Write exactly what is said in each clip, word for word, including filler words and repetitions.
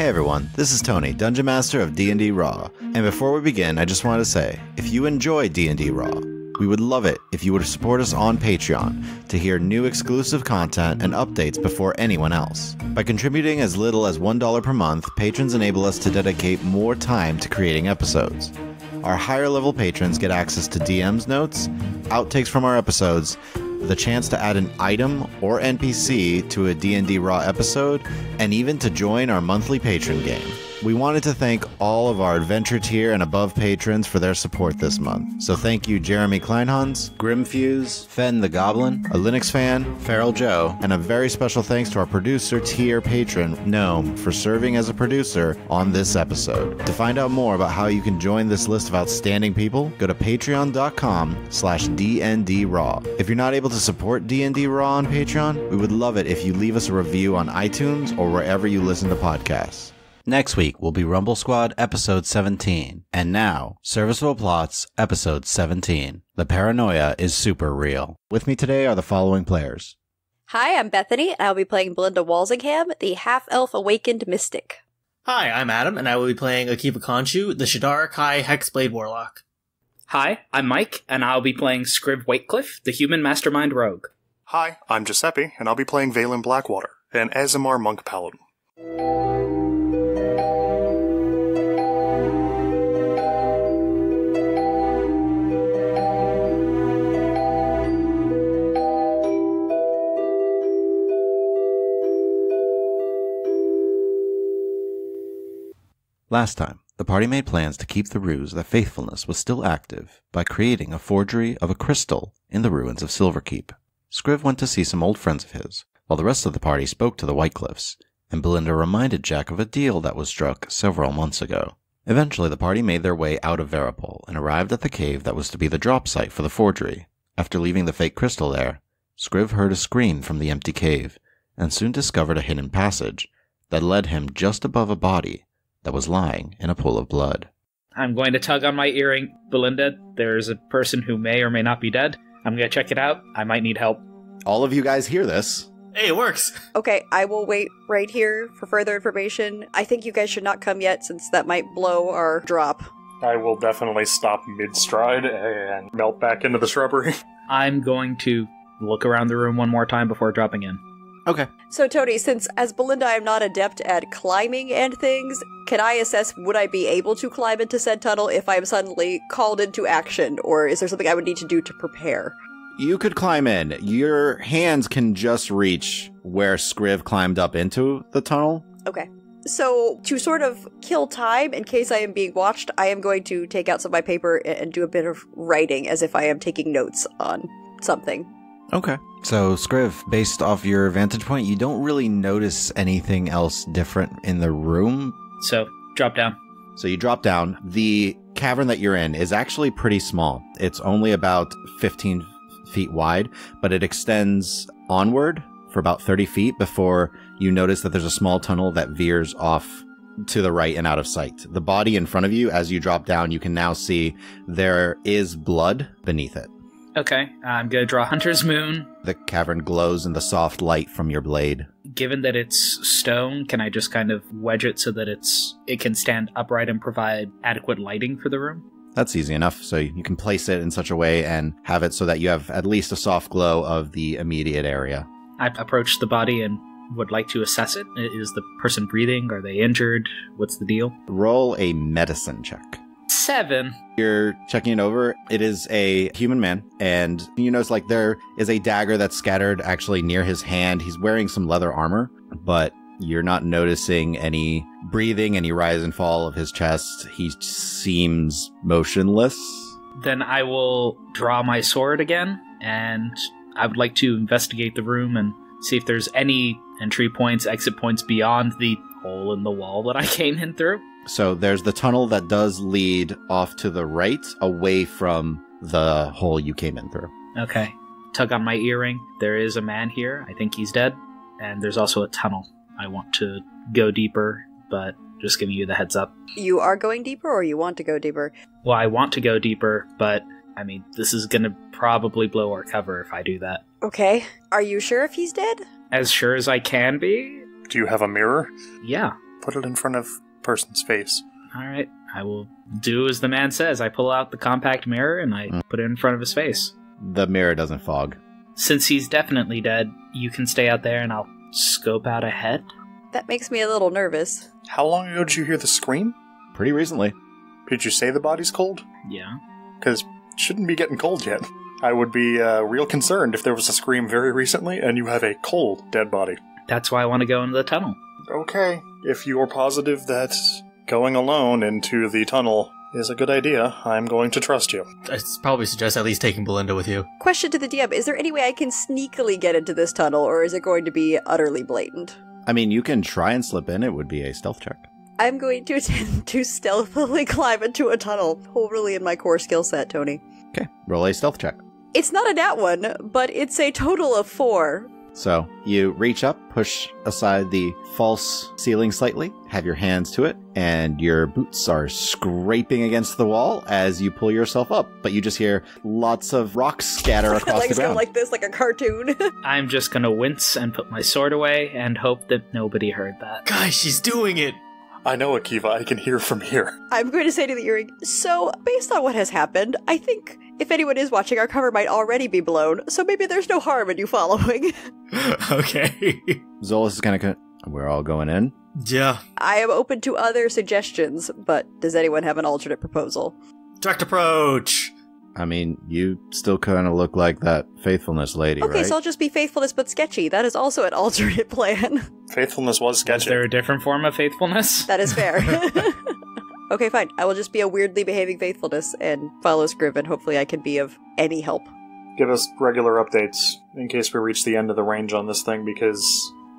Hey everyone, this is Tony, Dungeon Master of D and D Raw, and before we begin, I just wanted to say, if you enjoy D and D Raw, we would love it if you would support us on Patreon to hear new exclusive content and updates before anyone else. By contributing as little as one dollar per month, patrons enable us to dedicate more time to creating episodes. Our higher level patrons get access to D M's notes, outtakes from our episodes, the chance to add an item or N P C to a D and D Raw episode, and even to join our monthly patron game. We wanted to thank all of our Adventure Tier and above patrons for their support this month. So thank you Jeremy Kleinhans, Grimfuse, Fen the Goblin, a Linux Fan, Feral Joe, and a very special thanks to our Producer Tier patron, Gnome, for serving as a producer on this episode. To find out more about how you can join this list of outstanding people, go to patreon dot com slash D N D Raw. If you're not able to support D and D Raw on Patreon, we would love it if you leave us a review on iTunes or wherever you listen to podcasts. Next week will be Rumble Squad Episode seventeen, and now, Serviceable Plots Episode seventeen. The Paranoia is Super Real. With me today are the following players. Hi, I'm Bethany, and I'll be playing Belinda Walsingham, the half-elf awakened mystic. Hi, I'm Adam, and I will be playing Akiva Khonshu, the Shadar Kai Hexblade Warlock. Hi, I'm Mike, and I'll be playing Scribd Whitecliffe, the human mastermind rogue. Hi, I'm Giuseppe, and I'll be playing Vaylin Blackwater, an Azimar monk paladin. Last time, the party made plans to keep the ruse that Faithfulness was still active by creating a forgery of a crystal in the ruins of Silverkeep. Scriv went to see some old friends of his, while the rest of the party spoke to the Whitecliffs, and Belinda reminded Jack of a deal that was struck several months ago. Eventually, the party made their way out of Veripol and arrived at the cave that was to be the drop site for the forgery. After leaving the fake crystal there, Scriv heard a scream from the empty cave, and soon discovered a hidden passage that led him just above a body that was lying in a pool of blood. I'm going to tug on my earring. Belinda, there's a person who may or may not be dead. I'm going to check it out. I might need help. All of you guys hear this. Hey, it works. Okay, I will wait right here for further information. I think you guys should not come yet, since that might blow our drop. I will definitely stop mid-stride and melt back into the shrubbery. I'm going to look around the room one more time before dropping in. Okay. So, Tony, since as Belinda I'm not adept at climbing and things, can I assess would I be able to climb into said tunnel if I'm suddenly called into action, or is there something I would need to do to prepare? You could climb in. Your hands can just reach where Scriv climbed up into the tunnel. Okay. So, to sort of kill time, in case I am being watched, I am going to take out some of my paper and do a bit of writing as if I am taking notes on something. Okay. So, Scriv, based off your vantage point, you don't really notice anything else different in the room. So, drop down. So you drop down. The cavern that you're in is actually pretty small. It's only about fifteen feet wide, but it extends onward for about thirty feet before you notice that there's a small tunnel that veers off to the right and out of sight. The body in front of you, as you drop down, you can now see there is blood beneath it. Okay, I'm going to draw Hunter's Moon. The cavern glows in the soft light from your blade. Given that it's stone, can I just kind of wedge it so that it's it can stand upright and provide adequate lighting for the room? That's easy enough. So you can place it in such a way and have it so that you have at least a soft glow of the immediate area. I approach the body and would like to assess it. Is the person breathing? Are they injured? What's the deal? Roll a medicine check. Seven. You're checking it over. It is a human man, and you notice like there is a dagger that's scattered actually near his hand. He's wearing some leather armor, but you're not noticing any breathing, any rise and fall of his chest. He seems motionless. Then I will draw my sword again, and I would like to investigate the room and see if there's any entry points, exit points beyond the hole in the wall that I came in through. So there's the tunnel that does lead off to the right, away from the hole you came in through. Okay. Tug on my earring. There is a man here. I think he's dead. And there's also a tunnel. I want to go deeper, but just giving you the heads up. You are going deeper, or you want to go deeper? Well, I want to go deeper, but, I mean, this is going to probably blow our cover if I do that. Okay. Are you sure if he's dead? As sure as I can be. Do you have a mirror? Yeah. put it in front of person's face. All right, I will do as the man says. I pull out the compact mirror and I mm. put it in front of his face. The mirror doesn't fog. Since he's definitely dead, you can stay out there and I'll scope out ahead. That makes me a little nervous. How long ago did you hear the scream? Pretty recently. Did you say the body's cold? Yeah. Because it shouldn't be getting cold yet. I would be uh, real concerned if there was a scream very recently and you have a cold dead body. That's why I want to go into the tunnel. Okay. If you're positive that going alone into the tunnel is a good idea, I'm going to trust you. I'd probably suggest at least taking Belinda with you. Question to the D M, is there any way I can sneakily get into this tunnel, or is it going to be utterly blatant? I mean, you can try and slip in. It would be a stealth check. I'm going to attempt to stealthily climb into a tunnel, totally in my core skill set, Tony. Okay, roll a stealth check. It's not a nat one, but it's a total of four. So you reach up, push aside the false ceiling slightly, have your hands to it, and your boots are scraping against the wall as you pull yourself up. But you just hear lots of rocks scatter across the ground. Like this, like a cartoon. I'm just going to wince and put my sword away and hope that nobody heard that. Guys, she's doing it. I know, Akiva. I can hear from here. I'm going to say to the earring, so based on what has happened, I think if anyone is watching, our cover might already be blown, so maybe there's no harm in you following. Okay. Zolas is kind of, we're all going in? Yeah. I am open to other suggestions, but does anyone have an alternate proposal? Direct approach! I mean, you still kind of look like that faithfulness lady, okay, right? Okay, so I'll just be faithfulness but sketchy. That is also an alternate plan. Faithfulness was sketchy. Is there a different form of faithfulness? That is fair. Okay, fine. I will just be a weirdly behaving faithfulness and follow Scriv, and hopefully I can be of any help. Give us regular updates in case we reach the end of the range on this thing, because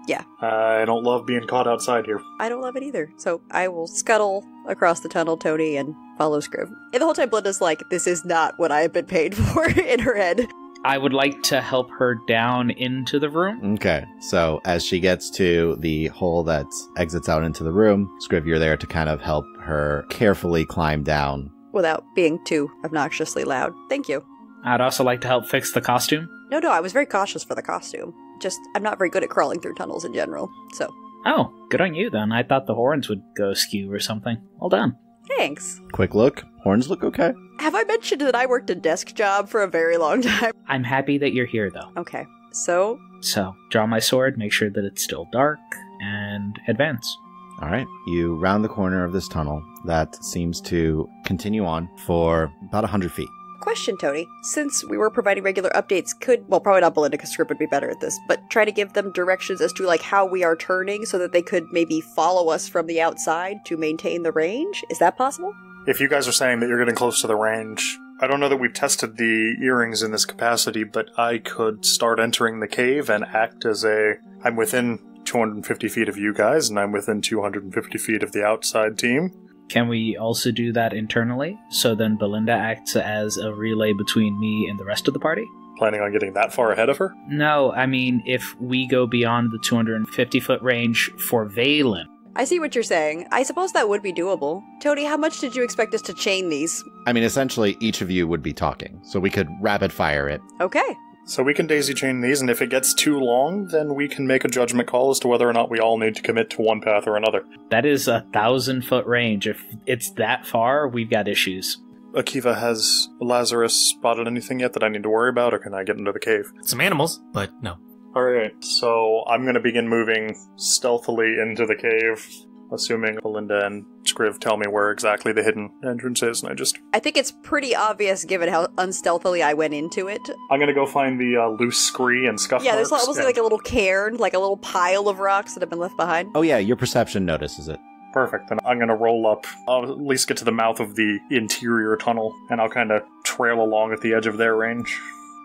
yeah, uh, I don't love being caught outside here. I don't love it either. So I will scuttle across the tunnel, Tony, and follow Scriv. And the whole time Belinda's like, this is not what I have been paid for, in her head. I would like to help her down into the room. Okay, so as she gets to the hole that exits out into the room, Scriv, you're there to kind of help her carefully climb down. Without being too obnoxiously loud. Thank you. I'd also like to help fix the costume. No, no, I was very cautious for the costume. Just, I'm not very good at crawling through tunnels in general, so. Oh, good on you then. I thought the horns would go askew or something. Well done. Thanks. Quick look. Horns look okay. Have I mentioned that I worked a desk job for a very long time? I'm happy that you're here, though. Okay. So? So, draw my sword, make sure that it's still dark, and advance. All right. You round the corner of this tunnel that seems to continue on for about one hundred feet. Question, Tony. Since we were providing regular updates, could, well, probably not Belinda, because Scrib would be better at this, but try to give them directions as to, like, how we are turning so that they could maybe follow us from the outside to maintain the range? Is that possible? If you guys are saying that you're getting close to the range, I don't know that we've tested the earrings in this capacity, but I could start entering the cave and act as a, I'm within two hundred fifty feet of you guys, and I'm within two hundred fifty feet of the outside team. Can we also do that internally? So then Belinda acts as a relay between me and the rest of the party? Planning on getting that far ahead of her? No, I mean, if we go beyond the two hundred fifty foot range for Vaylin. I see what you're saying. I suppose that would be doable. Tony, how much did you expect us to chain these? I mean, essentially, each of you would be talking, so we could rapid fire it. Okay. So we can daisy chain these, and if it gets too long, then we can make a judgment call as to whether or not we all need to commit to one path or another. That is a thousand foot range. If it's that far, we've got issues. Akiva, has Lazarus spotted anything yet that I need to worry about, or can I get into the cave? Some animals, but no. Alright, so I'm going to begin moving stealthily into the cave, assuming Belinda and Scriv tell me where exactly the hidden entrance is, and I just... I think it's pretty obvious given how unstealthily I went into it. I'm gonna go find the uh, loose scree and scuff marks. Yeah, there's almost yeah. like a little cairn, like a little pile of rocks that have been left behind. Oh yeah, your perception notices it. Perfect, then I'm gonna roll up, I'll at least get to the mouth of the interior tunnel, and I'll kind of trail along at the edge of their range.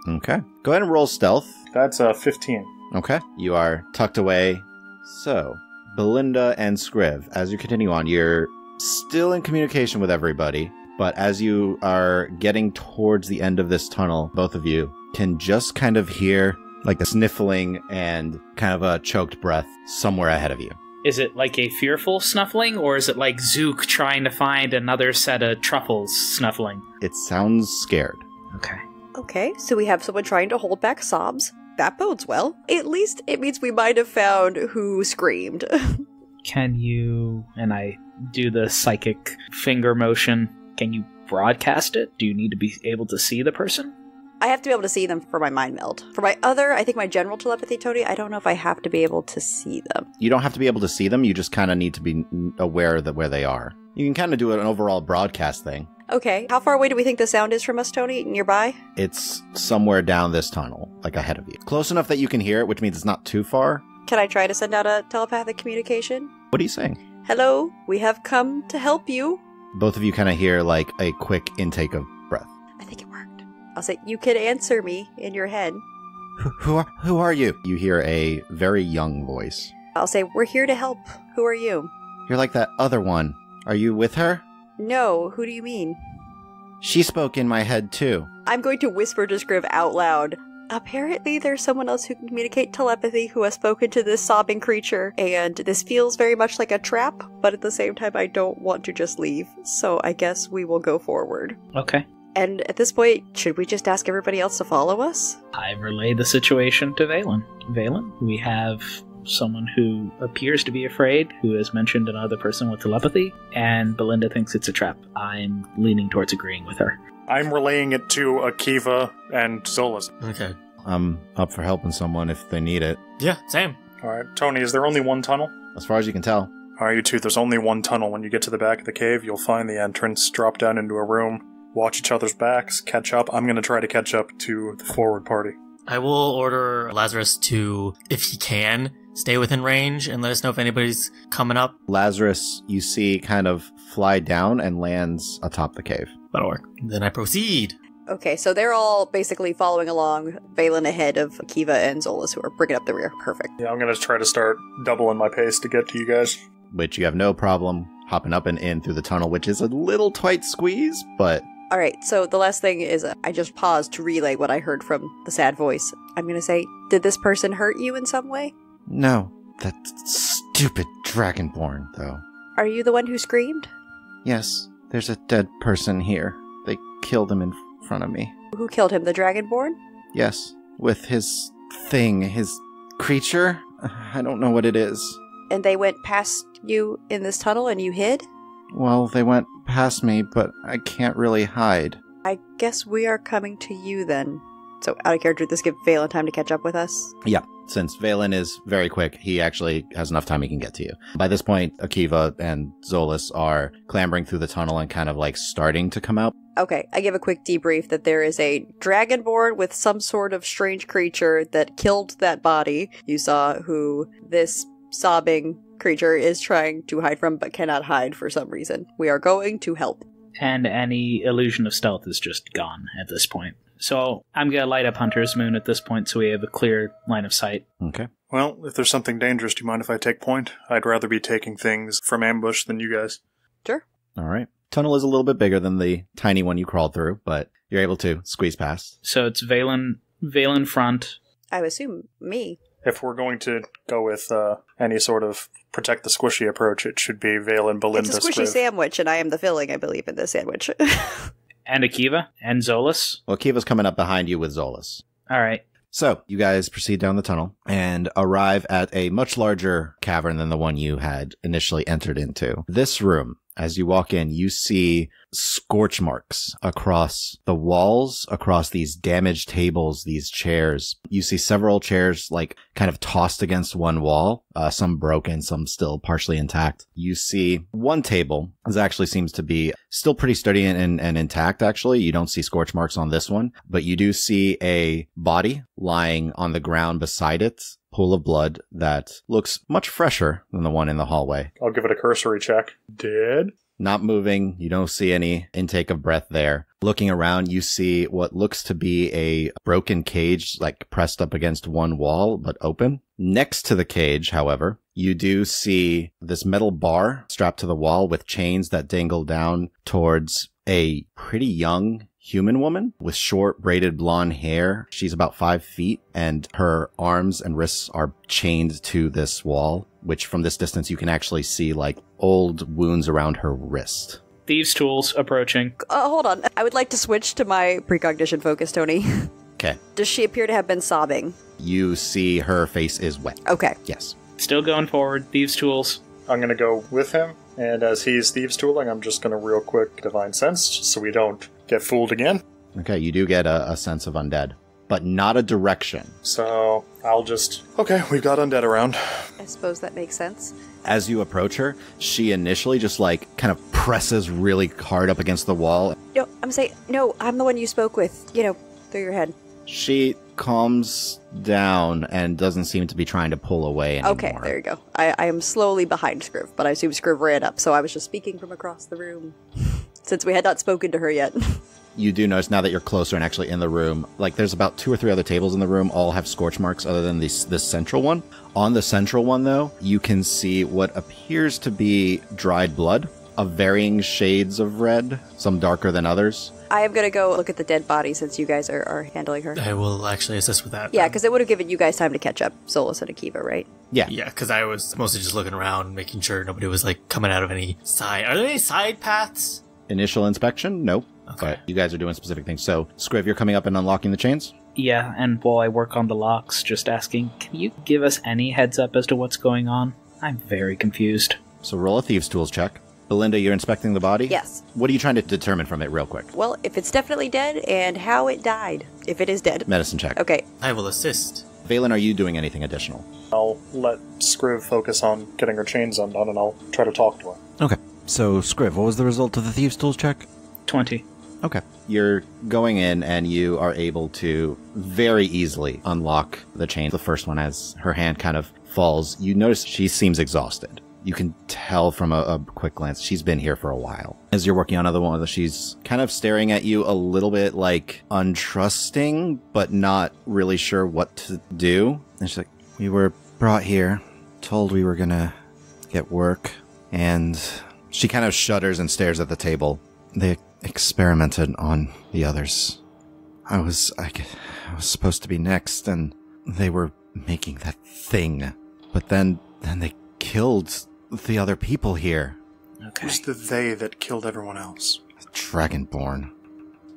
Okay. Go ahead and roll stealth. That's a fifteen. Okay. You are tucked away. So... Belinda and Scriv, as you continue on, you're still in communication with everybody, but as you are getting towards the end of this tunnel, both of you can just kind of hear like the sniffling and kind of a choked breath somewhere ahead of you. Is it like a fearful snuffling, or is it like Zook trying to find another set of truffles snuffling? It sounds scared. Okay. Okay, so we have someone trying to hold back sobs. That bodes well. At least it means we might have found who screamed. can you, and I do the psychic finger motion, can you broadcast it? Do you need to be able to see the person? I have to be able to see them for my mind meld. For my other, I think my general telepathy, Tony, I don't know if I have to be able to see them. You don't have to be able to see them. You just kind of need to be aware that where they are. You can kind of do an overall broadcast thing. Okay. How far away do we think the sound is from us, Tony? Nearby? It's somewhere down this tunnel, like ahead of you. Close enough that you can hear it, which means it's not too far. Can I try to send out a telepathic communication? What are you saying? Hello, we have come to help you. Both of you kind of hear, like, a quick intake of breath. I think it worked. I'll say, you can answer me in your head. Who, who, are, who are you? You hear a very young voice. I'll say, we're here to help. Who are you? You're like that other one. Are you with her? No, who do you mean? She spoke in my head, too. I'm going to whisper to Scriv out loud. Apparently there's someone else who can communicate telepathy who has spoken to this sobbing creature, and this feels very much like a trap, but at the same time I don't want to just leave, so I guess we will go forward. Okay. And at this point, should we just ask everybody else to follow us? I relay the situation to Vaylin. Vaylin, we have someone who appears to be afraid, who has mentioned another person with telepathy, and Belinda thinks it's a trap. I'm leaning towards agreeing with her. I'm relaying it to Akiva and Zolas. Okay. I'm up for helping someone if they need it. Yeah, same. All right, Tony, is there only one tunnel? As far as you can tell. All right, you two, there's only one tunnel. When you get to the back of the cave, you'll find the entrance, drop down into a room, watch each other's backs, catch up. I'm going to try to catch up to the forward party. I will order Lazarus to, if he can, stay within range and let us know if anybody's coming up. Lazarus, you see, kind of fly down and lands atop the cave. That'll work. Then I proceed. Okay, so they're all basically following along, Vaylin ahead of Akiva and Zolas, who are bringing up the rear. Perfect. Yeah, I'm going to try to start doubling my pace to get to you guys. Which you have no problem hopping up and in through the tunnel, which is a little tight squeeze, but... All right, so the last thing is uh, I just paused to relay what I heard from the sad voice. I'm going to say, did this person hurt you in some way? No, that stupid dragonborn, though. Are you the one who screamed? Yes, there's a dead person here. They killed him in front of me. Who killed him, the dragonborn? Yes, with his thing, his creature. I don't know what it is. And they went past you in this tunnel and you hid? Well, they went past me, but I can't really hide. I guess we are coming to you then. So out of character, did this give Vaylin time to catch up with us? Yeah. Since Vaylin is very quick, he actually has enough time he can get to you. By this point, Akiva and Zolas are clambering through the tunnel and kind of like starting to come out. Okay, I give a quick debrief that there is a dragonborn with some sort of strange creature that killed that body you saw, who this sobbing creature is trying to hide from but cannot hide for some reason. We are going to help. And any illusion of stealth is just gone at this point. So I'm going to light up Hunter's Moon at this point so we have a clear line of sight. Okay. Well, if there's something dangerous, do you mind if I take point? I'd rather be taking things from ambush than you guys. Sure. All right. Tunnel is a little bit bigger than the tiny one you crawled through, but you're able to squeeze past. So it's Vaylin, Vaylin front. I would assume me. If we're going to go with uh, any sort of protect the squishy approach, it should be Vaylin, Belinda. It's a squishy Scriv. Sandwich, and I am the filling, I believe, in this sandwich. And Akiva and Zolas. Well, Akiva's coming up behind you with Zolas. All right. So you guys proceed down the tunnel and arrive at a much larger cavern than the one you had initially entered into. This room, as you walk in, you see scorch marks across the walls, across these damaged tables, these chairs. You see several chairs, like, kind of tossed against one wall, uh, some broken, some still partially intact. You see one table that actually seems to be still pretty sturdy and, and, and intact, actually. You don't see scorch marks on this one, but you do see a body lying on the ground beside it. Pool of blood that looks much fresher than the one in the hallway. I'll give it a cursory check. Dead? Not moving. You don't see any intake of breath there. Looking around, you see what looks to be a broken cage, like pressed up against one wall, but open. Next to the cage, however, you do see this metal bar strapped to the wall with chains that dangle down towards a pretty young human woman with short braided blonde hair. She's about five feet and her arms and wrists are chained to this wall, which from this distance you can actually see like old wounds around her wrist. Thieves' tools approaching. Uh, hold on. I would like to switch to my precognition focus, Tony. Okay. Does she appear to have been sobbing? You see her face is wet. Okay. Yes. Still going forward. Thieves' tools. I'm going to go with him, and as he's thieves tooling, I'm just going to real quick Divine Sense, just so we don't get fooled again. Okay, you do get a, a sense of undead, but not a direction. So I'll just... Okay, we've got undead around. I suppose that makes sense. As you approach her, she initially just, like, kind of presses really hard up against the wall. No, I'm saying... No, I'm the one you spoke with, you know, through your head. She calms down and doesn't seem to be trying to pull away anymore. Okay, there you go. I, I am slowly behind Scriv, but I assume Scriv ran up, so I was just speaking from across the room since we had not spoken to her yet. You do notice now that you're closer and actually in the room, like there's about two or three other tables in the room, all have scorch marks other than this, this central one. On the central one, though, you can see what appears to be dried blood of varying shades of red, some darker than others. I am going to go look at the dead body since you guys are, are handling her. I will actually assist with that. Yeah, because it would have given you guys time to catch up, Solus and Akiva, right? Yeah. Yeah, because I was mostly just looking around, making sure nobody was, like, coming out of any side. Are there any side paths? Initial inspection? Nope. Okay. But you guys are doing specific things. So, Scriv, you're coming up and unlocking the chains? Yeah, and while I work on the locks, just asking, can you give us any heads up as to what's going on? I'm very confused. So roll a Thieves' Tools check. Belinda, you're inspecting the body? Yes. What are you trying to determine from it real quick? Well, if it's definitely dead and how it died, if it is dead. Medicine check. Okay. I will assist. Vaylin, are you doing anything additional? I'll let Scriv focus on getting her chains undone, and I'll try to talk to her. Okay. So, Scriv, what was the result of the Thieves' Tools check? twenty. Okay. You're going in, and you are able to very easily unlock the chain. The first one, as her hand kind of falls, you notice she seems exhausted. You can tell from a, a quick glance, she's been here for a while. As you're working on another one, she's kind of staring at you a little bit, like, untrusting, but not really sure what to do. And she's like, we were brought here, told we were gonna get work, and she kind of shudders and stares at the table. They experimented on the others. I was, I, I was supposed to be next, and they were making that thing. But then, then they killed the other people here. Okay. Who's the they that killed everyone else? Dragonborn.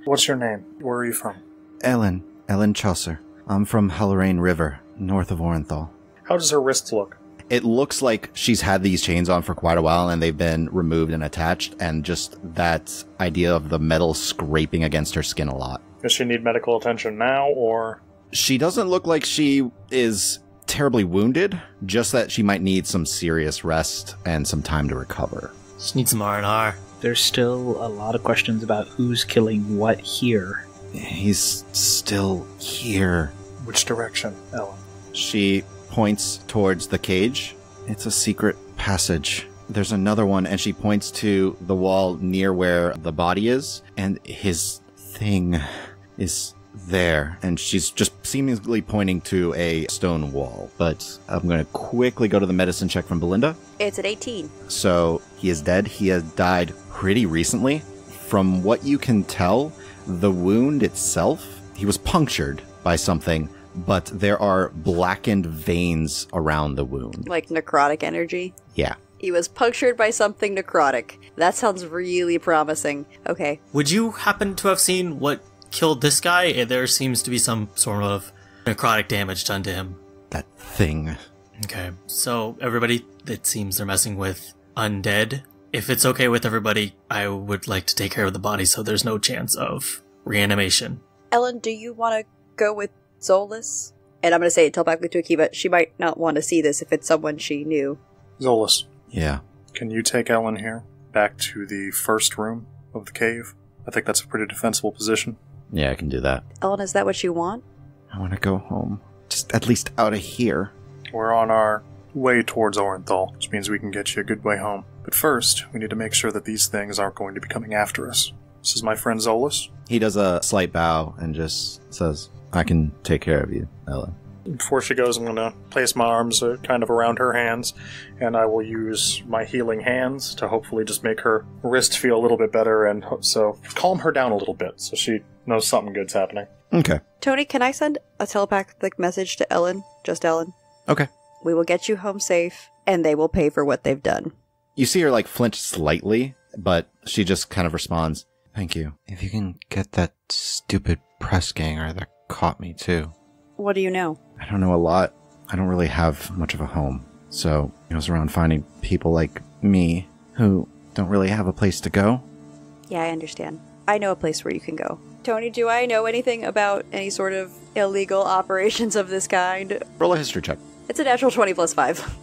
What's your name? Where are you from? Ellen. Ellen Chaucer. I'm from Hallorain River, north of Orenthal. How does her wrist look? It looks like she's had these chains on for quite a while, and they've been removed and attached, and just that idea of the metal scraping against her skin a lot. Does she need medical attention now, or...? She doesn't look like she is... terribly wounded, just that she might need some serious rest and some time to recover. Just need some R and R. There's still a lot of questions about who's killing what here. He's still here. Which direction, Ellen? She points towards the cage. It's a secret passage. There's another one, and she points to the wall near where the body is, and his thing is... there, and she's just seemingly pointing to a stone wall. But I'm going to quickly go to the medicine check from Belinda. It's at eighteen. So he is dead. He has died pretty recently. From what you can tell, the wound itself, he was punctured by something, but there are blackened veins around the wound. Like necrotic energy? Yeah. He was punctured by something necrotic. That sounds really promising. Okay. Would you happen to have seen what killed this guy? There seems to be some sort of necrotic damage done to him. That thing. Okay, so everybody, it seems they're messing with undead. If it's okay with everybody, I would like to take care of the body so there's no chance of reanimation. Ellen, do you want to go with Solus? And I'm going to say it telepathically to Akiva. She might not want to see this if it's someone she knew. Solus. Yeah. Can you take Ellen here back to the first room of the cave? I think that's a pretty defensible position. Yeah, I can do that. Ellen, is that what you want? I want to go home. Just at least out of here. We're on our way towards Orenthal, which means we can get you a good way home. But first, we need to make sure that these things aren't going to be coming after us. This is my friend Solus. He does a slight bow and just says, I can take care of you, Ellen. Before she goes, I'm going to place my arms kind of around her hands, and I will use my healing hands to hopefully just make her wrist feel a little bit better, and so calm her down a little bit so she knows something good's happening. Okay. Tony, can I send a telepathic message to Ellen? Just Ellen? Okay. We will get you home safe, and they will pay for what they've done. You see her, like, flinch slightly, but she just kind of responds, thank you. If you can get that stupid press ganger that caught me, too. What do you know? I don't know a lot. I don't really have much of a home. So it goes around finding people like me who don't really have a place to go. Yeah, I understand. I know a place where you can go. Tony, do I know anything about any sort of illegal operations of this kind? Roll a history check. It's a natural twenty plus five.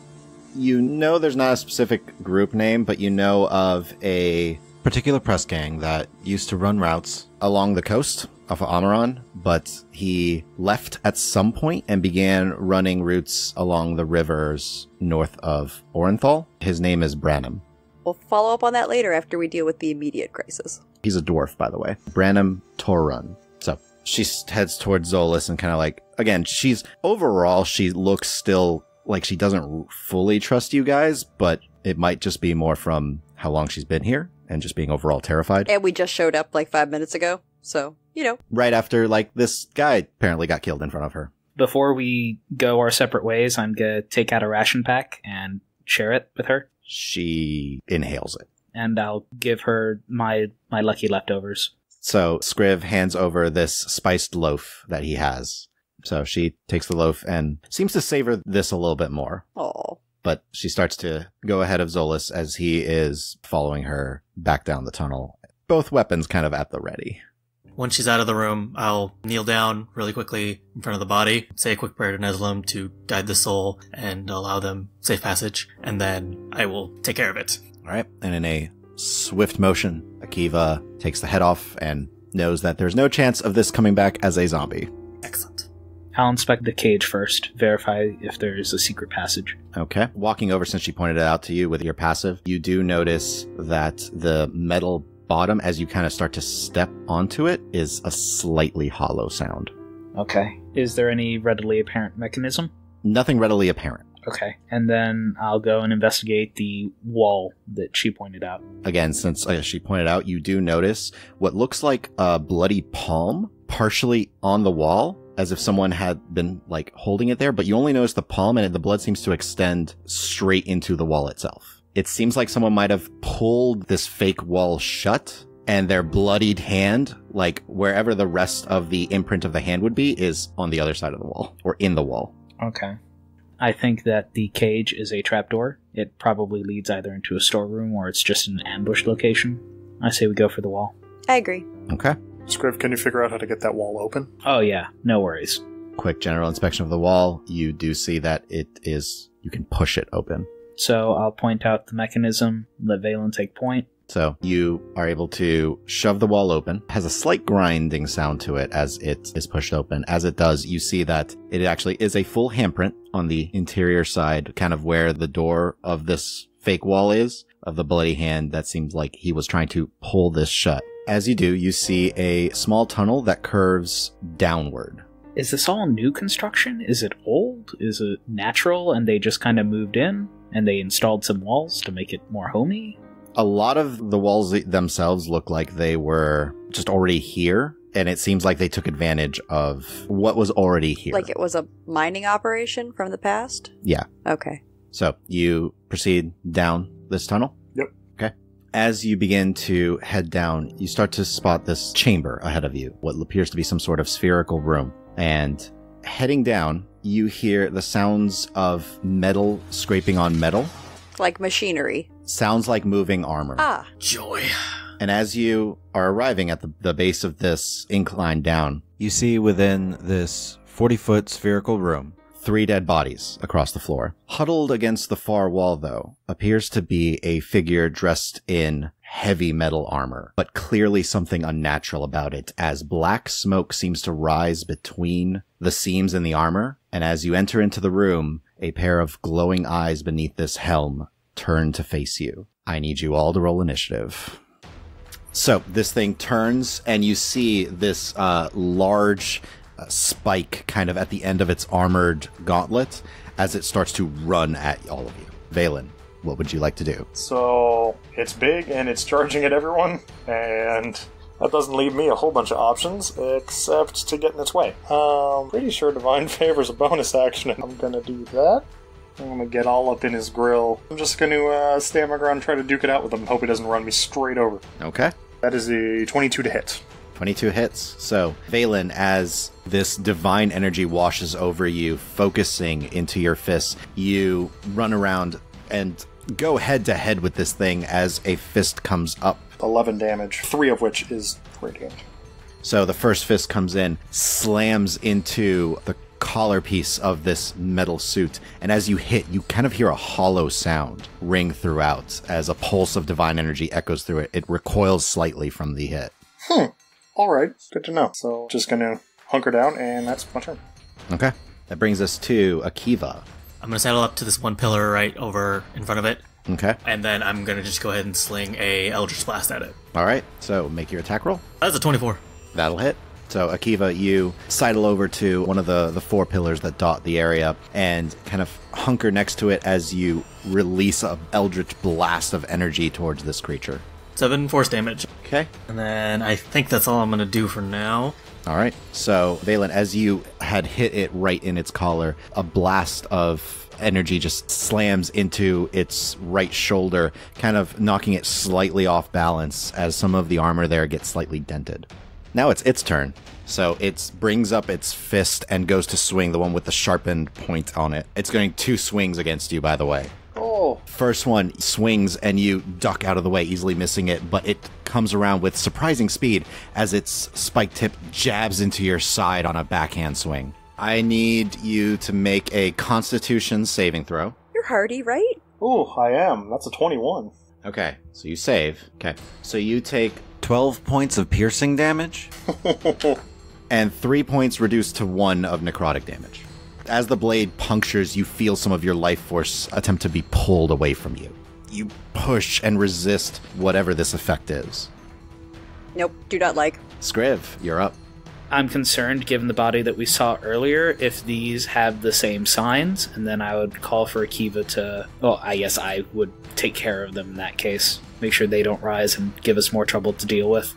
You know there's not a specific group name, but you know of a particular press gang that used to run routes along the coast of Amaran, but he left at some point and began running routes along the rivers north of Orenthal. His name is Branham. We'll follow up on that later after we deal with the immediate crisis. He's a dwarf, by the way. Branham Torun. So she heads towards Zolas and kind of like, again, she's overall, she looks still like she doesn't fully trust you guys, but it might just be more from how long she's been here and just being overall terrified. And we just showed up like five minutes ago. So, you know, right after like this guy apparently got killed in front of her. Before we go our separate ways, I'm going to take out a ration pack and share it with her. She inhales it. And I'll give her my my lucky leftovers. So Scriv hands over this spiced loaf that he has. So she takes the loaf and seems to savor this a little bit more. Oh. But she starts to go ahead of Zolas as he is following her back down the tunnel. Both weapons kind of at the ready. Once she's out of the room, I'll kneel down really quickly in front of the body, say a quick prayer to Nezlem to guide the soul and allow them safe passage, and then I will take care of it. All right. And in a swift motion, Akiva takes the head off and knows that there's no chance of this coming back as a zombie. Excellent. I'll inspect the cage first, verify if there is a secret passage. Okay. Walking over, since she pointed it out to you with your passive, you do notice that the metal bottom, as you kind of start to step onto it, is a slightly hollow sound. Okay. Is there any readily apparent mechanism? Nothing readily apparent. Okay. And then I'll go and investigate the wall that she pointed out. Again, since uh, she pointed out, you do notice what looks like a bloody palm partially on the wall, as if someone had been like holding it there, but you only notice the palm and the blood seems to extend straight into the wall itself. It seems like someone might have pulled this fake wall shut, and their bloodied hand, like wherever the rest of the imprint of the hand would be, is on the other side of the wall, or in the wall. Okay. I think that the cage is a trapdoor. It probably leads either into a storeroom or it's just an ambush location. I say we go for the wall. I agree. Okay. Scriv, can you figure out how to get that wall open? Oh yeah, no worries. Quick general inspection of the wall. You do see that it is, you can push it open. So I'll point out the mechanism, let Vaylin take point. So you are able to shove the wall open. It has a slight grinding sound to it as it is pushed open. As it does, you see that it actually is a full handprint on the interior side, kind of where the door of this fake wall is, of the bloody hand that seems like he was trying to pull this shut. As you do, you see a small tunnel that curves downward. Is this all new construction? Is it old? Is it natural and they just kind of moved in? And they installed some walls to make it more homey? A lot of the walls themselves look like they were just already here, and it seems like they took advantage of what was already here. Like it was a mining operation from the past? Yeah. Okay. So you proceed down this tunnel? Yep. Okay. As you begin to head down, you start to spot this chamber ahead of you, what appears to be some sort of spherical room. And heading down, you hear the sounds of metal scraping on metal. Like machinery. Sounds like moving armor. Ah. Joy. And as you are arriving at the, the base of this incline down, you see within this forty-foot spherical room, three dead bodies across the floor. Huddled against the far wall, though, appears to be a figure dressed in heavy metal armor, but clearly something unnatural about it, as black smoke seems to rise between the seams in the armor. And as you enter into the room, a pair of glowing eyes beneath this helm turn to face you. I need you all to roll initiative. So this thing turns, and you see this uh, large uh, spike kind of at the end of its armored gauntlet as it starts to run at all of you. Vaylin, what would you like to do? So it's big and it's charging at everyone, and that doesn't leave me a whole bunch of options except to get in its way. Um, pretty sure Divine Favor's a bonus action. I'm gonna do that. I'm gonna get all up in his grill. I'm just gonna uh, stay on my ground and try to duke it out with him. Hope he doesn't run me straight over. Okay. That is a twenty-two to hit. twenty-two hits. So, Vaylin, as this divine energy washes over you, focusing into your fists, you run around and go head-to-head with this thing as a fist comes up. eleven damage, three of which is radiant. So the first fist comes in, slams into the collar piece of this metal suit, and as you hit, you kind of hear a hollow sound ring throughout as a pulse of divine energy echoes through it. It recoils slightly from the hit. Hmm. All right. Good to know. So just going to hunker down, and that's my turn. Okay. That brings us to Akiva. I'm going to saddle up to this one pillar right over in front of it. Okay. And then I'm going to just go ahead and sling a Eldritch Blast at it. All right. So make your attack roll. That's a twenty-four. That'll hit. So, Akiva, you sidle over to one of the, the four pillars that dot the area and kind of hunker next to it as you release an Eldritch Blast of energy towards this creature. Seven force damage. Okay. And then I think that's all I'm going to do for now. All right. So, Vaylin, as you had hit it right in its collar, a blast of energy just slams into its right shoulder, kind of knocking it slightly off balance as some of the armor there gets slightly dented. Now it's its turn. So it brings up its fist and goes to swing, the one with the sharpened point on it. It's going two swings against you, by the way. Oh. First one swings and you duck out of the way, easily missing it, but it comes around with surprising speed as its spike tip jabs into your side on a backhand swing. I need you to make a Constitution saving throw. You're hardy, right? Ooh, I am. That's a twenty-one. Okay, so you save. Okay, so you take twelve points of piercing damage and three points reduced to one of necrotic damage. As the blade punctures, you feel some of your life force attempt to be pulled away from you. You push and resist whatever this effect is. Nope, do not like. Scriv, you're up. I'm concerned, given the body that we saw earlier, if these have the same signs, and then I would call for Akiva to... Well, I guess I would take care of them in that case. Make sure they don't rise and give us more trouble to deal with.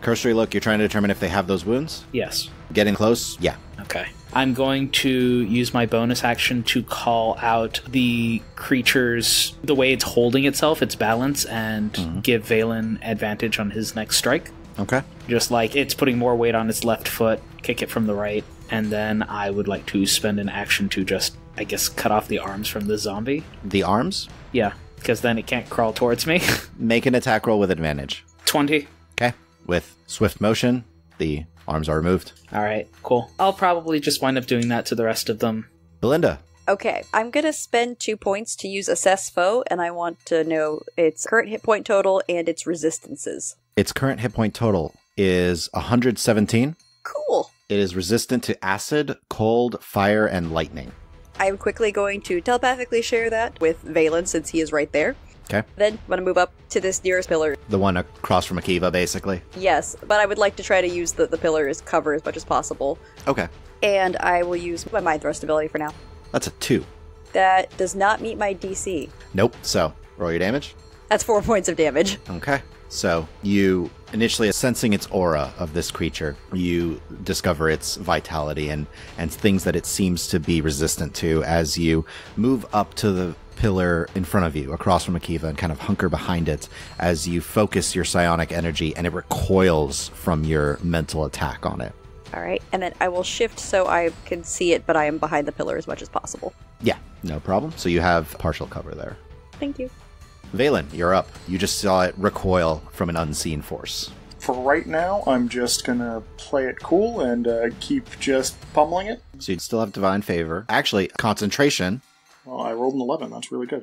Cursory look, you're trying to determine if they have those wounds? Yes. Getting close? Yeah. Okay. I'm going to use my bonus action to call out the creature's... the way it's holding itself, its balance, and mm-hmm. give Vaylin advantage on his next strike. Okay. Just like it's putting more weight on its left foot, kick it from the right, and then I would like to spend an action to just, I guess, cut off the arms from the zombie. The arms? Yeah, because then it can't crawl towards me. Make an attack roll with advantage. twenty. Okay. With swift motion, the arms are removed. All right, cool. I'll probably just wind up doing that to the rest of them. Belinda. Okay, I'm going to spend two points to use Assess Foe, and I want to know its current hit point total and its resistances. Its current hit point total is one hundred seventeen. Cool. It is resistant to acid, cold, fire, and lightning. I'm quickly going to telepathically share that with Vaylin since he is right there. Okay. Then I'm going to move up to this nearest pillar. The one across from Akiva, basically? Yes, but I would like to try to use the, the pillar as cover as much as possible. Okay. And I will use my Mind Thrust ability for now. That's a two. That does not meet my D C. Nope. So roll your damage. That's four points of damage. Okay. So you initially, sensing its aura of this creature, you discover its vitality and, and things that it seems to be resistant to as you move up to the pillar in front of you, across from Akiva, and kind of hunker behind it as you focus your psionic energy and it recoils from your mental attack on it. All right, and then I will shift so I can see it, but I am behind the pillar as much as possible. Yeah, no problem. So you have partial cover there. Thank you. Vaylin, you're up. You just saw it recoil from an unseen force. For right now, I'm just going to play it cool and uh, keep just pummeling it. So you'd still have divine favor. Actually, concentration. Well, I rolled an eleven. That's really good.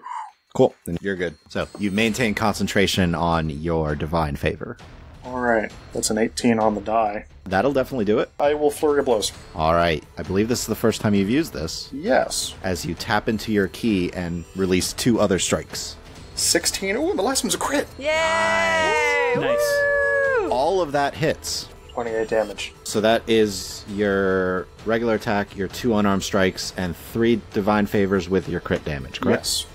Cool, then you're good. So you maintain concentration on your divine favor. All right, that's an eighteen on the die. That'll definitely do it. I will flurry of blows. All right, I believe this is the first time you've used this. Yes. As you tap into your key and release two other strikes. sixteen. Ooh, the last one's a crit. Yay! Nice. nice. All of that hits. twenty-eight damage. So that is your regular attack, your two unarmed strikes, and three divine favors with your crit damage, correct? Yes.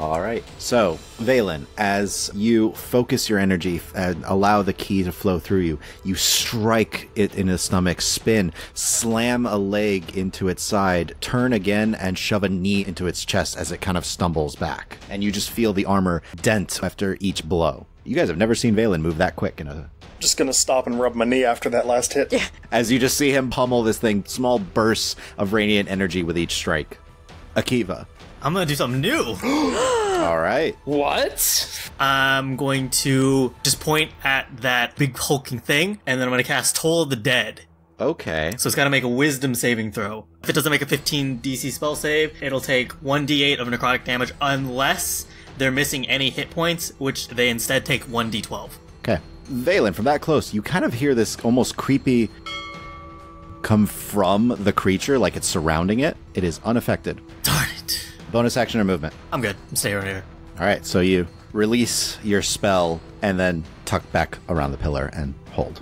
All right. So, Vaylin, as you focus your energy and allow the key to flow through you, you strike it in the stomach, spin, slam a leg into its side, turn again, and shove a knee into its chest as it kind of stumbles back. And you just feel the armor dent after each blow. You guys have never seen Vaylin move that quick in a... Just gonna stop and rub my knee after that last hit. Yeah. As you just see him pummel this thing, small bursts of radiant energy with each strike. Akiva. I'm gonna do something new. All right. What? I'm going to just point at that big hulking thing, and then I'm gonna cast Toll of the Dead. Okay. So it's gotta make a wisdom saving throw. If it doesn't make a fifteen D C spell save, it'll take one d eight of necrotic damage unless they're missing any hit points, which they instead take one d twelve. Okay. Vaylin, from that close, you kind of hear this almost creepy come from the creature, like it's surrounding it. It is unaffected. Darn it. Bonus action or movement? I'm good. Stay right here. All right, so you release your spell and then tuck back around the pillar and hold.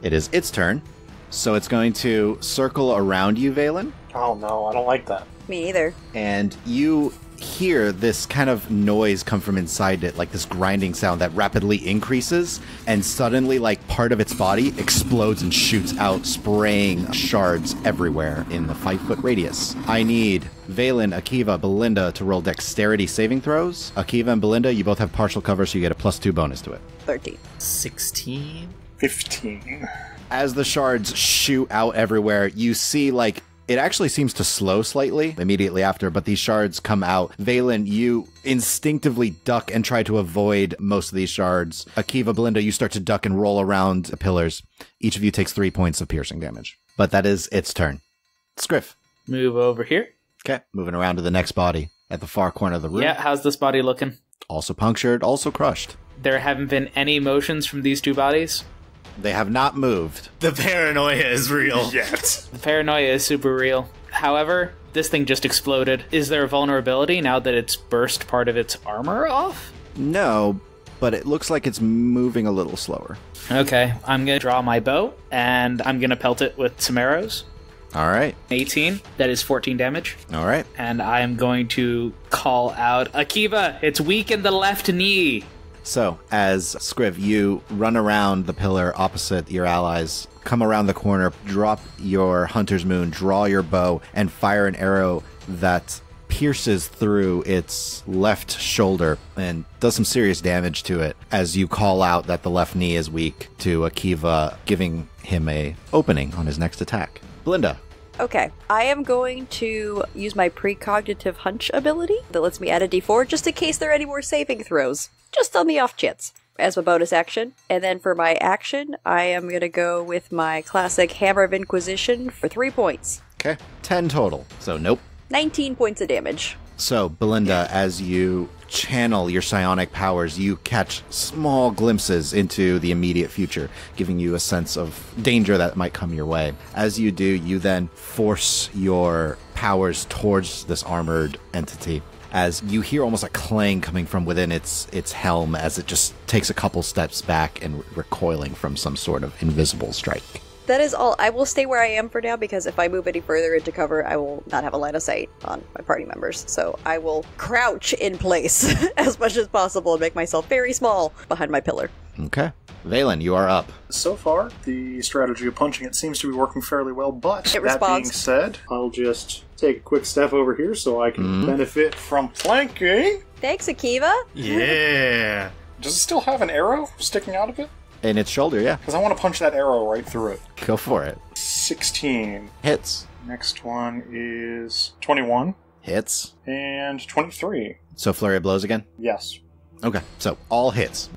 It is its turn, so it's going to circle around you, Vaylin. Oh, no, I don't like that. Me either. And you hear this kind of noise come from inside it, like this grinding sound that rapidly increases, and suddenly, like, part of its body explodes and shoots out, spraying shards everywhere in the five-foot radius. I need Vaylin, Akiva, Belinda to roll dexterity saving throws. Akiva and Belinda, you both have partial cover, so you get a plus two bonus to it. thirteen. sixteen. fifteen. As the shards shoot out everywhere, you see, like, it actually seems to slow slightly immediately after, but these shards come out. Vaylin, you instinctively duck and try to avoid most of these shards. Akiva, Belinda, you start to duck and roll around the pillars. Each of you takes three points of piercing damage. But that is its turn. Scriv. Move over here. Okay, moving around to the next body at the far corner of the room. Yeah, how's this body looking? Also punctured, also crushed. There haven't been any motions from these two bodies? They have not moved. The paranoia is real. Yet. The paranoia is super real. However, this thing just exploded. Is there a vulnerability now that it's burst part of its armor off? No, but it looks like it's moving a little slower. Okay, I'm going to draw my bow, and I'm going to pelt it with some arrows. All right. eighteen. That is fourteen damage. All right. And I'm going to call out, Akiva, it's weak in the left knee. So, as Scriv, you run around the pillar opposite your allies, come around the corner, drop your Hunter's Moon, draw your bow, and fire an arrow that pierces through its left shoulder and does some serious damage to it as you call out that the left knee is weak to Akiva, giving him an opening on his next attack. Belinda. Okay, I am going to use my precognitive hunch ability that lets me add a d four just in case there are any more saving throws. Just on the off chance, as my bonus action. And then for my action, I am going to go with my classic Hammer of Inquisition for three points. Okay, ten total, so nope. nineteen points of damage. So, Belinda, as you channel your psionic powers, you catch small glimpses into the immediate future, giving you a sense of danger that might come your way. As you do, you then force your powers towards this armored entity, as you hear almost a clang coming from within its its helm as it just takes a couple steps back and recoiling from some sort of invisible strike. That is all. I will stay where I am for now because if I move any further into cover, I will not have a line of sight on my party members. So I will crouch in place as much as possible and make myself very small behind my pillar. Okay. Vaylin, you are up. So far, the strategy of punching it seems to be working fairly well, but it that being said, I'll just take a quick step over here so I can mm-hmm. benefit from flanking. Thanks, Akiva. Yeah. Does it still have an arrow sticking out of it? In its shoulder, yeah. Because I want to punch that arrow right through it. Go for it. sixteen. Hits. Next one is twenty-one. Hits. And twenty-three. So flurry of blows again? Yes. Okay, so all hits.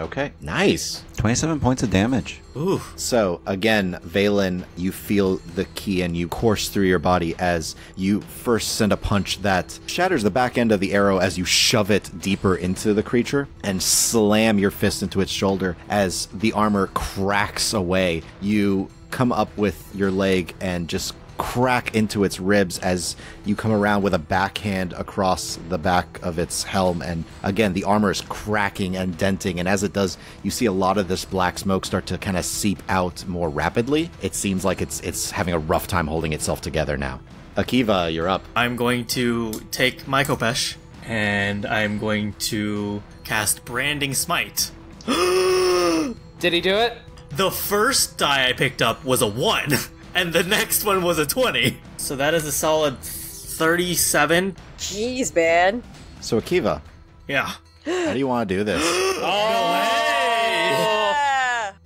Okay, nice. twenty-seven points of damage. Ooh. So, again, Vaylin, you feel the key and you course through your body as you first send a punch that shatters the back end of the arrow as you shove it deeper into the creature and slam your fist into its shoulder as the armor cracks away. You come up with your leg and just crack into its ribs as you come around with a backhand across the back of its helm. And again, the armor is cracking and denting. And as it does, you see a lot of this black smoke start to kind of seep out more rapidly. It seems like it's it's having a rough time holding itself together now. Akiva, you're up. I'm going to take my Kopesh and I'm going to cast Branding Smite. Did he do it? The first die I picked up was a one. And the next one was a twenty. So that is a solid thirty-seven. Jeez, man. So Akiva. Yeah. How do you want to do this? Oh,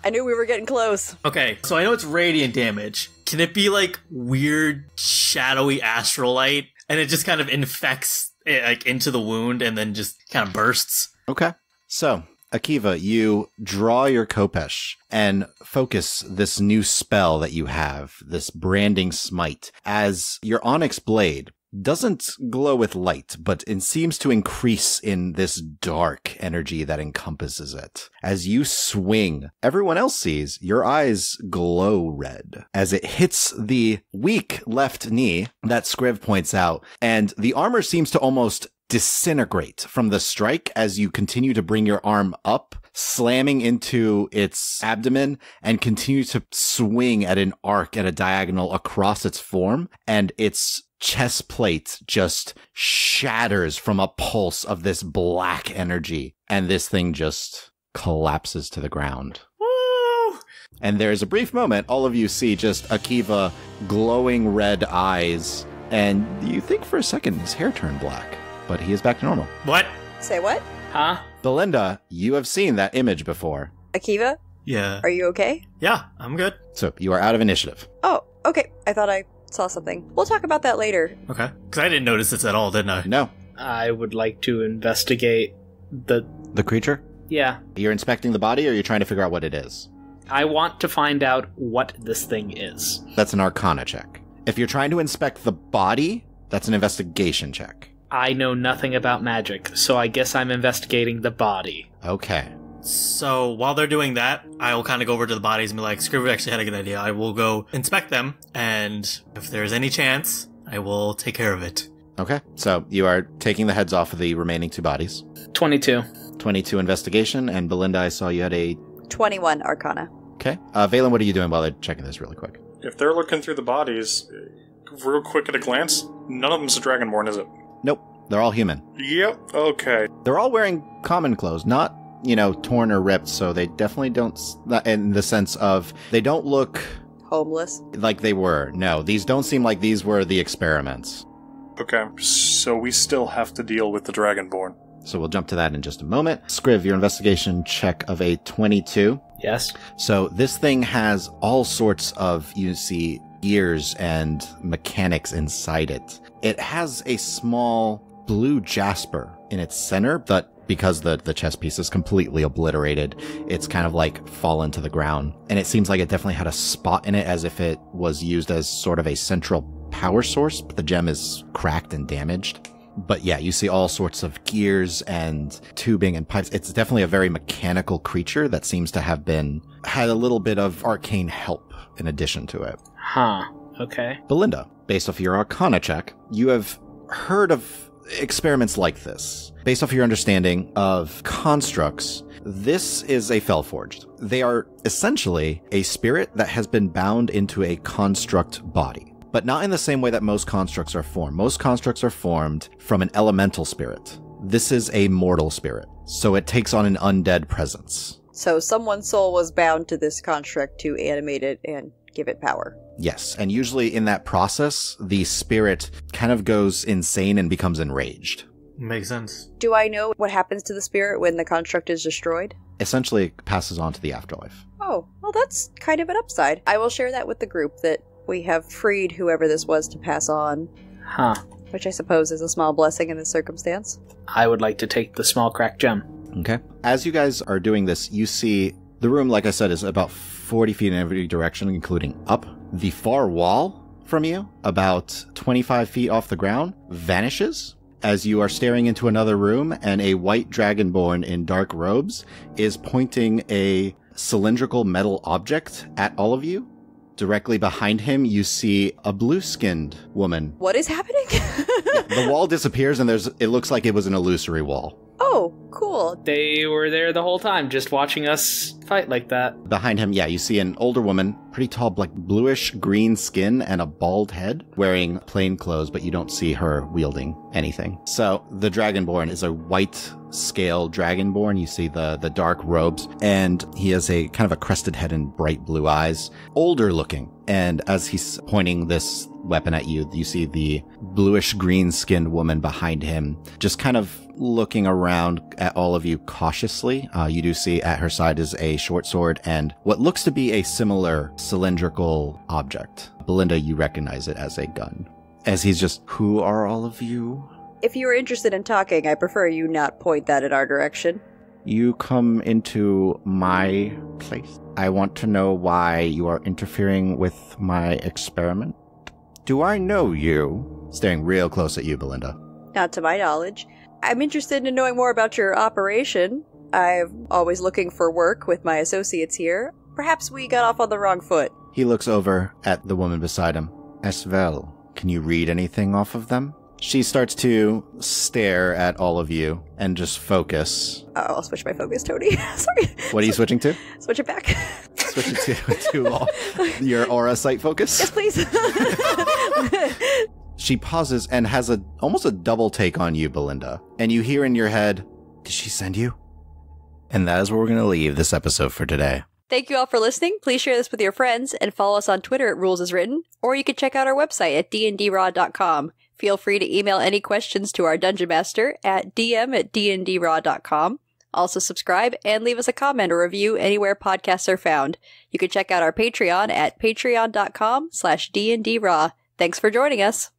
I knew we were getting close. Okay, so I know it's radiant damage. Can it be like weird, shadowy astral light, and it just kind of infects it like into the wound, and then just kind of bursts? Okay. So, Akiva, you draw your Kopesh and focus this new spell that you have, this branding smite, as your onyx blade doesn't glow with light, but it seems to increase in this dark energy that encompasses it. As you swing, everyone else sees your eyes glow red as it hits the weak left knee that Scriv points out, and the armor seems to almost disintegrate from the strike as you continue to bring your arm up, slamming into its abdomen, and continue to swing at an arc at a diagonal across its form, and its chest plate just shatters from a pulse of this black energy, and this thing just collapses to the ground. Woo! And there's a brief moment, all of you see just Akiva glowing red eyes, and you think for a second his hair turned black, but he is back to normal. What? Say what? Huh? Belinda, you have seen that image before. Akiva? Yeah. Are you okay? Yeah, I'm good. So, you are out of initiative. Oh, okay. I thought I saw something. We'll talk about that later. Okay. Because I didn't notice this at all, didn't I? No. I would like to investigate the... The creature? Yeah. You're inspecting the body, or you're trying to figure out what it is? I want to find out what this thing is. That's an Arcana check. If you're trying to inspect the body, that's an investigation check. I know nothing about magic, so I guess I'm investigating the body. Okay. So while they're doing that, I'll kind of go over to the bodies and be like, Scriv actually had a good idea. I will go inspect them, and if there's any chance, I will take care of it. Okay. So you are taking the heads off of the remaining two bodies. twenty-two. twenty-two investigation, and Belinda, I saw you had a... twenty-one Arcana. Okay. Uh, Vaylin, what are you doing while they're checking this really quick? If they're looking through the bodies, real quick at a glance, none of them's a Dragonborn, is it? Nope. They're all human. Yep. Okay. They're all wearing common clothes, not... you know, torn or ripped, so they definitely don't, in the sense of, they don't look... Homeless? Like they were. No, these don't seem like these were the experiments. Okay, so we still have to deal with the Dragonborn. So we'll jump to that in just a moment. Scriv, your investigation check of a twenty-two. Yes. So this thing has all sorts of, you see, gears and mechanics inside it. It has a small blue jasper in its center, but because the, the chess piece is completely obliterated, it's kind of like fallen to the ground. And it seems like it definitely had a spot in it, as if it was used as sort of a central power source, but the gem is cracked and damaged. But yeah, you see all sorts of gears and tubing and pipes. It's definitely a very mechanical creature that seems to have been, had a little bit of arcane help in addition to it. Huh. Okay. Belinda, based off your Arcana check, you have heard of experiments like this. Based off your understanding of constructs, this is a Felforged. They are essentially a spirit that has been bound into a construct body, but not in the same way that most constructs are formed. Most constructs are formed from an elemental spirit. This is a mortal spirit, so it takes on an undead presence. So someone's soul was bound to this construct to animate it and give it power. Yes, and usually in that process, the spirit kind of goes insane and becomes enraged. Makes sense. Do I know what happens to the spirit when the construct is destroyed? Essentially, it passes on to the afterlife. Oh, well, that's kind of an upside. I will share that with the group, that we have freed whoever this was to pass on. Huh. Which I suppose is a small blessing in this circumstance. I would like to take the small cracked gem. Okay. As you guys are doing this, you see the room, like I said, is about forty feet in every direction, including up. The far wall from you, about twenty-five feet off the ground, vanishes as you are staring into another room, and a white dragonborn in dark robes is pointing a cylindrical metal object at all of you. Directly behind him, you see a blue-skinned woman. What is happening? The wall disappears, and there's it looks like it was an illusory wall. Oh, cool. They were there the whole time, just watching us fight like that. Behind him, yeah, you see an older woman, pretty tall, like bluish-green skin and a bald head, wearing plain clothes, but you don't see her wielding anything. So the Dragonborn is a white-scale Dragonborn. You see the, the dark robes, and he has a kind of a crested head and bright blue eyes, older-looking. And as he's pointing this weapon at you, you see the bluish-green-skinned woman behind him just kind of looking around at all of you cautiously. Uh, you do see at her side is a short sword and what looks to be a similar cylindrical object. Belinda, you recognize it as a gun. As he's just, who are all of you? If you're interested in talking, I prefer you not point that in our direction. You come into my place. I want to know why you are interfering with my experiment. Do I know you? Staring real close at you, Belinda. Not to my knowledge. I'm interested in knowing more about your operation. I'm always looking for work with my associates here. Perhaps we got off on the wrong foot. He looks over at the woman beside him. Esvel, can you read anything off of them? She starts to stare at all of you and just focus. Oh, I'll switch my focus, Tony. Sorry. What are you switching to? Switch it back. Switch it to, to all, your aura sight focus? Yes, please. She pauses and has a almost a double take on you, Belinda. And you hear in your head, did she send you? And that is where we're going to leave this episode for today. Thank you all for listening. Please share this with your friends and follow us on Twitter at RulesAsWritten, or you can check out our website at d n d raw dot com. Feel free to email any questions to our Dungeon Master at d m at d n d raw dot com. Also subscribe and leave us a comment or review anywhere podcasts are found. You can check out our Patreon at patreon dot com slash d n d raw. Thanks for joining us.